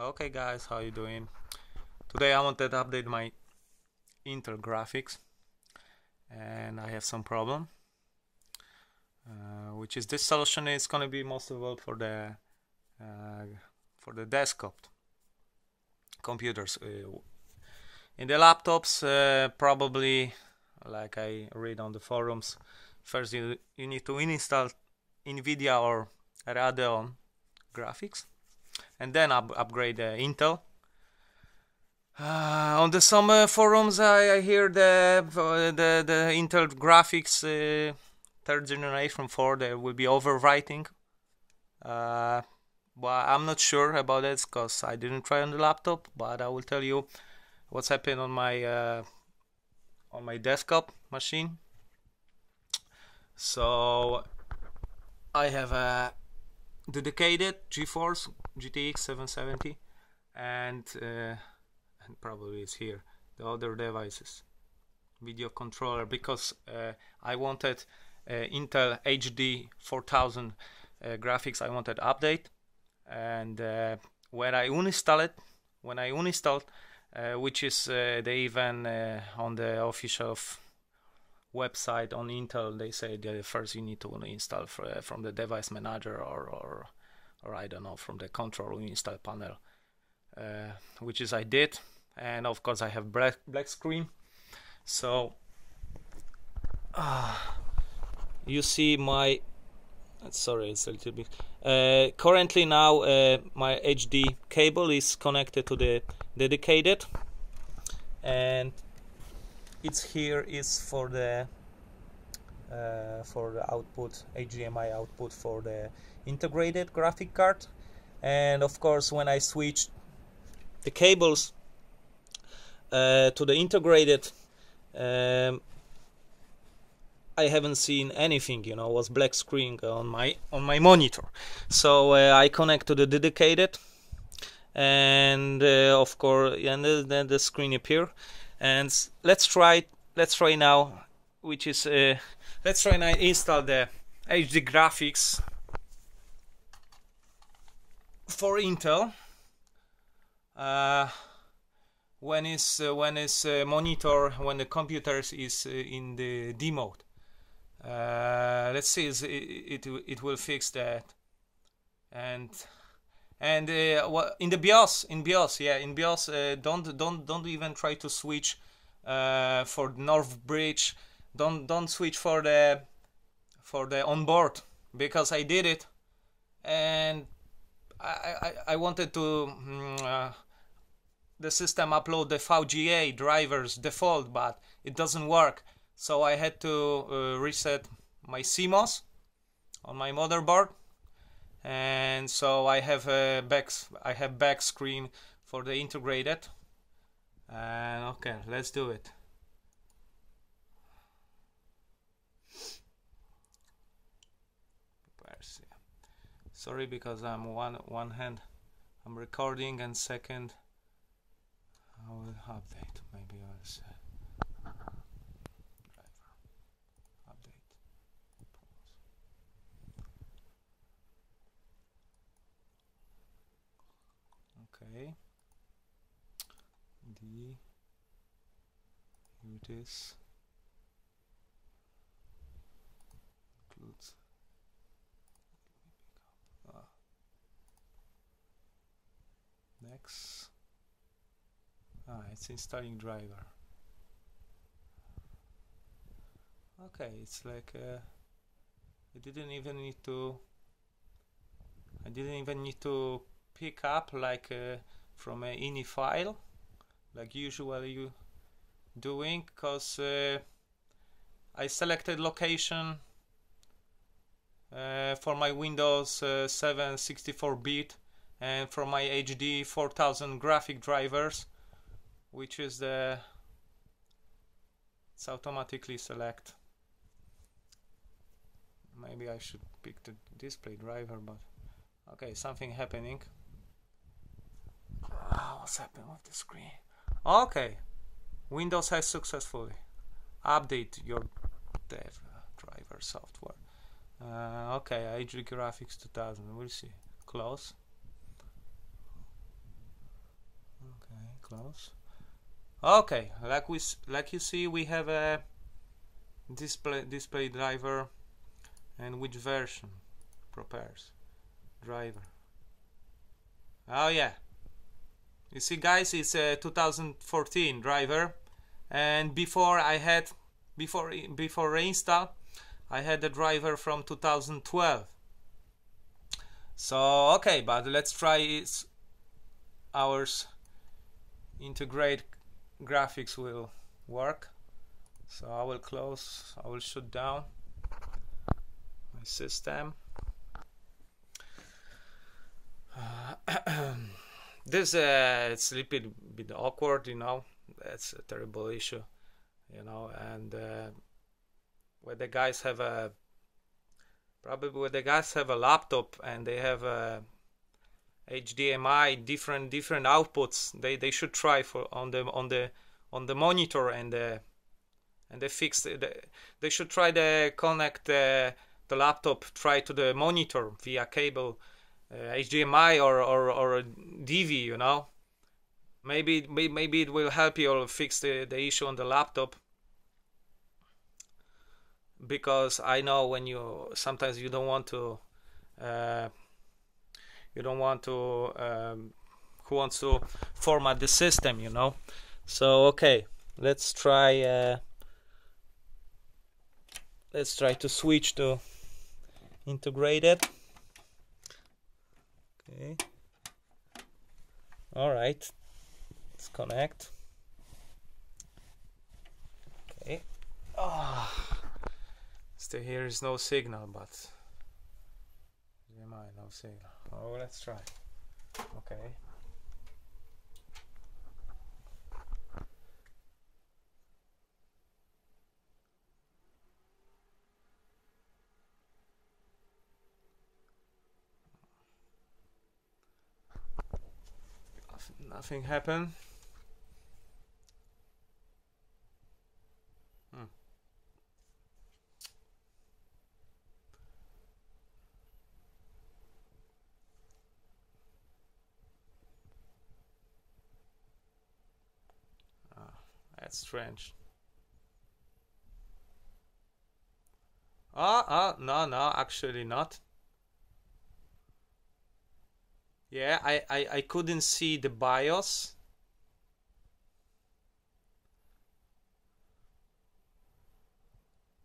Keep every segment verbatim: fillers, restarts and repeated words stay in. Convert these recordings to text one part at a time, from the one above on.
Okay guys, how you doing? Today I wanted to update my Intel graphics and I have some problem, uh, which is this solution is going to be most of all for the uh, for the desktop computers. Uh, in the laptops, uh, probably, like I read on the forums, first you, you need to install Nvidia or Radeon graphics and then up upgrade uh, Intel. Uh, on the some uh, forums I, I hear the, uh, the the Intel graphics uh, third generation four they will be overwriting, uh, but I'm not sure about it because I didn't try on the laptop, but I will tell you what's happened on my uh, on my desktop machine. So I have a dedicated GeForce G T X seven seventy and, uh, and probably it's here the other devices video controller, because uh, I wanted uh, Intel H D four thousand uh, graphics. I wanted update, and uh, when I uninstall it when I uninstalled uh, which is uh, they even uh, on the official website on Intel, they say that first you need to install for, uh, from the device manager or, or or I don't know, from the control install panel, uh, which is I did, and of course I have black black screen. So uh, you see my, sorry, it's a little bit uh, currently now uh, my H D cable is connected to the dedicated, and it's here is for the uh, for the output, H D M I output for the integrated graphic card. And of course when I switched the cables uh, to the integrated, um, I haven't seen anything, you know, was black screen on my on my monitor. So uh, I connect to the dedicated, and uh, of course, and then the screen appear. And let's try let's try now which is uh, let's try now install the H D graphics for Intel uh, when is uh, when is uh, monitor when the computers is uh, in the D mode. Uh, let's see, is it, it it will fix that. And And uh, in the BIOS, in BIOS, yeah, in BIOS, uh, don't don't don't even try to switch uh, for North Bridge. Don't don't switch for the for the onboard, because I did it, and I I, I wanted to uh, the system upload the V G A drivers default, but it doesn't work. So I had to uh, reset my C MOS on my motherboard. And so I have a back I have back screen for the integrated, and okay, let's do it. Sorry, because I'm one one hand I'm recording, and second I will update. Maybe I'll say D. Here it is. Includes. Ah. Next. Ah, it's installing driver. Okay, it's like uh, I didn't even need to. I didn't even need to pick up like uh, from an I N I file, like usually you doing, because uh, I selected location uh, for my Windows uh, seven sixty-four bit and for my H D four thousand graphic drivers, which is the it's automatically select. Maybe I should pick the display driver, but okay, something happening. Oh, what's happened with the screen? Okay, Windows has successfully updated your dev driver software. Uh, okay, H D Graphics two thousand, we'll see. Close. close. Okay, like we like you see, we have a display display driver, and which version prepares driver. Oh yeah, you see guys, it's a two thousand fourteen driver, and before I had before before reinstall, I had a driver from two thousand twelve. So okay, but let's try ours. Integrate graphics will work. So I will close, I will shut down my system. Uh, this uh, it's a little bit awkward, you know, that's a terrible issue, you know, and uh, where the guys have a probably where the guys have a laptop and they have a H D M I different different outputs, they they should try for on the on the on the monitor and the and they fix the, they should try to connect the, the laptop try to the monitor via cable, uh, H D M I or, or or D V, you know, maybe maybe it will help you fix the, the issue on the laptop, because I know when you sometimes you don't want to uh, you don't want to um, who wants to format the system, you know. So okay, let's try uh, let's try to switch to integrated. Okay, all right, let's connect. Okay, oh, still here is no signal, but no signal. Oh, let's try. Okay. Nothing happened. Hmm. Oh, that's strange. Ah, oh, oh, no, no, actually not. Yeah, I, I, I couldn't see the BIOS.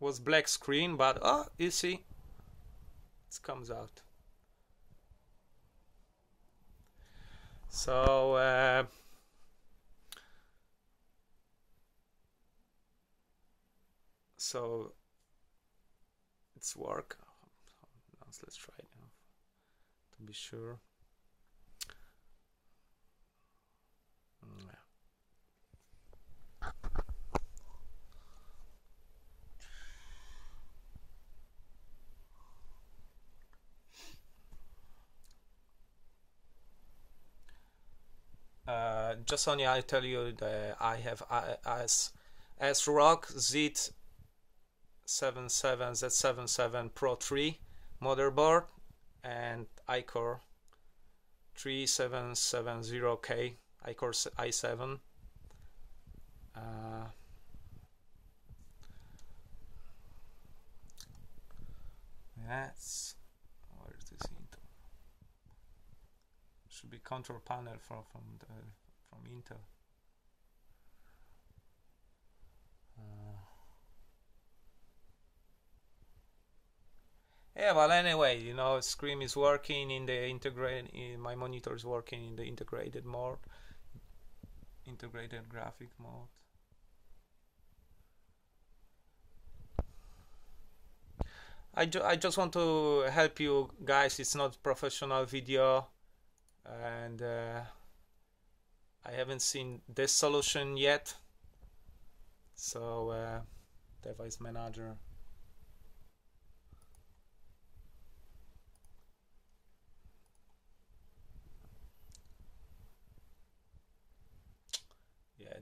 Was black screen, but oh, you see, it comes out. So uh, so it's work. Let's try it now to be sure. Uh, just only I tell you that I have as ASRock Z seventy-seven Pro three motherboard and iCore three seven seven zero K, iCore i seven. Uh, that's where is this Intel? Should be control panel from from the, from Intel. Uh, yeah, well anyway, you know, Scream is working in the integrate. In my monitor is working in the integrated mode. Integrated graphic mode. I, ju I just want to help you guys, it's not professional video, and uh, I haven't seen this solution yet, so uh, device manager.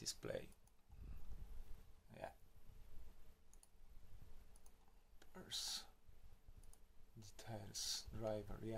Display. Yeah. Details. Driver. Yeah.